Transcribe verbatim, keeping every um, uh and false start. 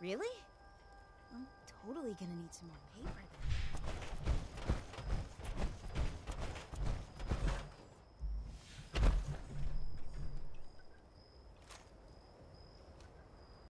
Really? I'm totally gonna need some more paper then.